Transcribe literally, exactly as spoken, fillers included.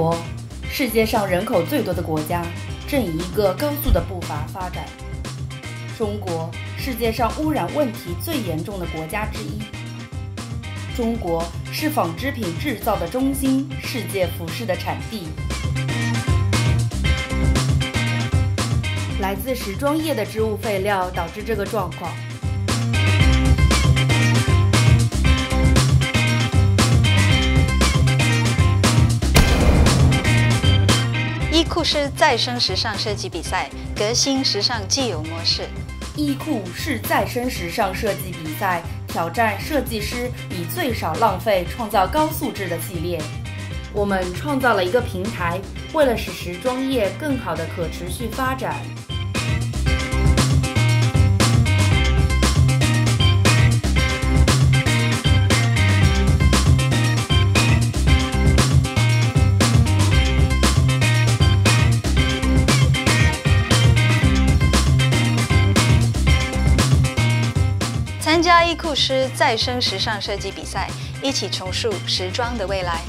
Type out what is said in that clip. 国，世界上人口最多的国家，正以一个高速的步伐发展。中国，世界上污染问题最严重的国家之一。中国是纺织品制造的中心，世界服饰的产地。来自时装业的织物废料导致这个状况。伊库是再生时尚设计比赛，革新时尚既有模式。伊库是再生时尚设计比赛，挑战设计师以最少浪费创造高素质的系列。我们创造了一个平台，为了使时装业更好的可持续发展。参加伊库斯再生时尚设计比赛，一起重塑时装的未来。